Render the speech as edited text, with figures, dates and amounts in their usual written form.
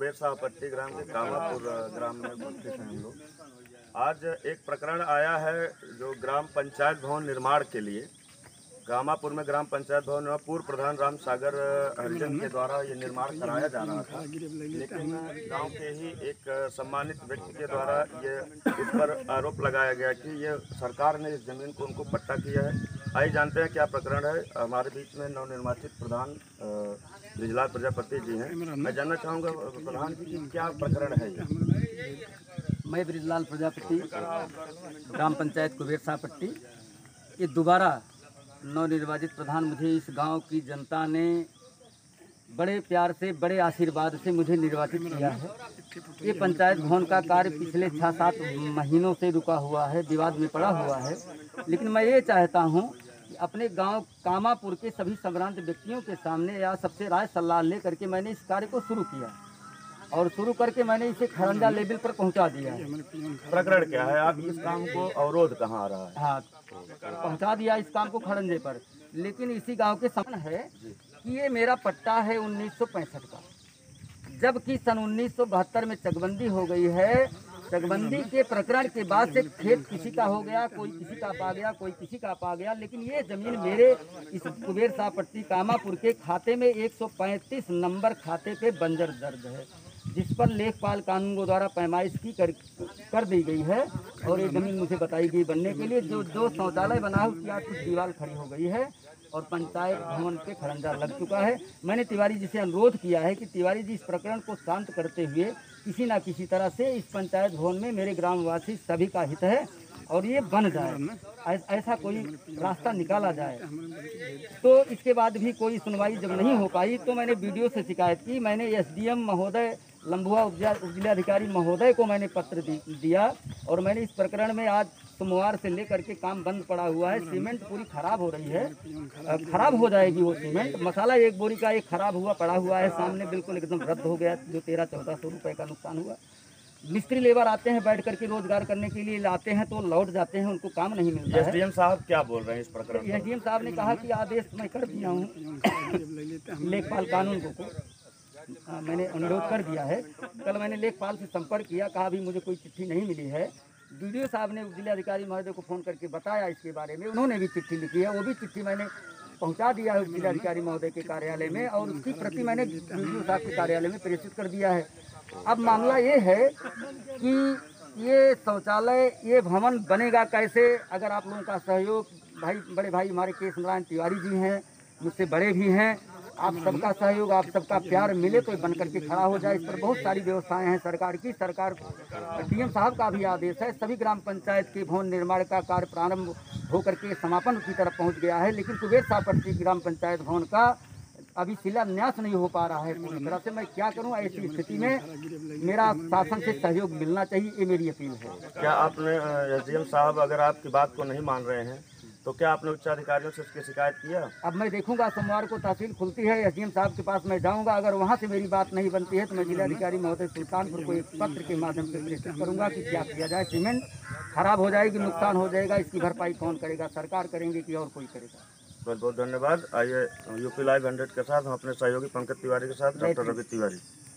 कुबेर साहपट्टी ग्राम के कामापुर ग्राम में उपस्थित हैं हम लोग। आज एक प्रकरण आया है जो ग्राम पंचायत भवन निर्माण के लिए कामापुर में ग्राम पंचायत भवन में पूर्व प्रधान राम सागर हरिजन के द्वारा ये निर्माण कराया जा रहा था, लेकिन गांव के ही एक सम्मानित व्यक्ति के द्वारा ये इस पर आरोप लगाया गया कि ये सरकार ने इस जमीन को उनको पट्टा किया है। आइए जानते हैं क्या प्रकरण है। हमारे बीच में नवनिर्वाचित प्रधान बृजलाल प्रजापति जी हैं। मैं जानना चाहूँगा प्रधान जी, क्या प्रकरण है ये? मैं बृजलाल प्रजापति, ग्राम पंचायत कुबेर साहपट्टी, ये दोबारा नवनिर्वाचित प्रधान, मुझे इस गांव की जनता ने बड़े प्यार से, बड़े आशीर्वाद से मुझे निर्वाचित किया है। ये पंचायत भवन का कार्य पिछले 6-7 महीनों से रुका हुआ है, विवाद में पड़ा हुआ है, लेकिन मैं ये चाहता हूं कि अपने गांव कामापुर के सभी संभ्रांत व्यक्तियों के सामने या सबसे राय सलाह ले करके मैंने इस कार्य को शुरू किया और शुरू करके मैंने इसे खरंजा लेवल पर पहुंचा दिया है। प्रकरण क्या है? आप इस काम को अवरोध कहाँ आ रहा है? हाँ, पहुंचा दिया इस काम को खरंजे पर। लेकिन इसी गांव के समान है कि ये मेरा पट्टा है 1965 का, जबकि सन 1972 में चकबंदी हो गई है। चकबंदी के प्रकरण के बाद से खेत किसी का हो गया, कोई किसी का पा गया, कोई किसी का पा गया, लेकिन ये जमीन मेरे इस कुबेर साहपट्टी कामापुर के खाते में 135 नंबर खाते पे बंजर दर्ज है, जिस पर लेखपाल कानून द्वारा पैमाइश की कर दी गई है। और ये जमीन मुझे बताई गई बनने के लिए, जो शौचालय बना है उसकी आज कुछ दीवार खड़ी हो गई है और पंचायत भवन पे खरंजा लग चुका है। मैंने तिवारी जी से अनुरोध किया है कि तिवारी जी इस प्रकरण को शांत करते हुए किसी ना किसी तरह से इस पंचायत भवन में मेरे ग्रामवासी सभी का हित है और ये बन जाए, ऐसा कोई रास्ता निकाला जाए। तो इसके बाद भी कोई सुनवाई जब नहीं हो पाई तो मैंने वीडियो से शिकायत की। मैंने SDM महोदय, लंबुआ उपजिलाधिकारी महोदय को मैंने पत्र दिया और मैंने इस प्रकरण में आज सोमवार से लेकर के काम बंद पड़ा हुआ है। सीमेंट पूरी खराब हो रही है, खराब हो जाएगी वो सीमेंट। मसाला एक बोरी का एक खराब हुआ पड़ा हुआ है सामने, बिल्कुल एकदम रद्द हो गया, जो 1300-1400 रुपये का नुकसान हुआ। मिस्त्री लेबर आते हैं बैठ करके रोजगार करने के लिए, लाते हैं तो लौट जाते हैं, उनको काम नहीं मिलता है। SDM साहब क्या बोल रहे हैं इस प्रकरण में? SDM साहब ने कहा कि आदेश मैं कर दिया हूँ, लेखपाल कानून को मैंने अनुरोध कर दिया है। कल मैंने लेखपाल से संपर्क किया, कहा भी मुझे कोई चिट्ठी नहीं मिली है। DDO साहब ने उपजिलाधिकारी महोदय को फ़ोन करके बताया इसके बारे में, उन्होंने भी चिट्ठी लिखी है, वो भी चिट्ठी मैंने पहुंचा दिया है उपजिलाधिकारी महोदय के कार्यालय में और उसकी प्रति मैंने DDO साहब के कार्यालय में प्रेषित कर दिया है। अब मामला ये है कि ये शौचालय, ये भवन बनेगा कैसे? अगर आप लोगों का सहयोग, भाई बड़े भाई हमारे केस नारायण तिवारी जी हैं, मुझसे बड़े भी हैं, आप सबका सहयोग, आप सबका प्यार मिले तो बन करके खड़ा हो जाए। इस पर बहुत सारी व्यवस्थाएं हैं सरकार की। सरकार DM साहब का भी आदेश है, सभी ग्राम पंचायत के भवन निर्माण का कार्य प्रारंभ होकर के समापन की तरफ पहुंच गया है, लेकिन कुबेर साहपट्टी ग्राम पंचायत भवन का अभी शिलान्यास नहीं हो पा रहा है पूरी तरह से। मैं क्या करूं? ऐसी स्थिति में मेरा शासन से सहयोग मिलना चाहिए, ये मेरी अपील है। क्या आपने SDM साहब अगर आपकी बात को नहीं मान रहे हैं तो क्या आपने उच्चाधिकारियों से उसकी शिकायत किया? अब मैं देखूंगा, सोमवार को तहसील खुलती है, SDM साहब के पास मैं जाऊंगा। अगर वहां से मेरी बात नहीं बनती है तो मैं जिलाधिकारी महोदय सुल्तानपुर को एक पत्र के माध्यम से प्रेषित करूंगा कि क्या किया जाए। सीमेंट खराब हो जाएगी, नुकसान हो जाएगा, इसकी भरपाई कौन करेगा? सरकार करेंगे कि और कोई करेगा? बहुत बहुत धन्यवाद। आइए UP Live 100 के साथ हम अपने सहयोगी पंकज तिवारी के साथ, डॉक्टर रवि तिवारी।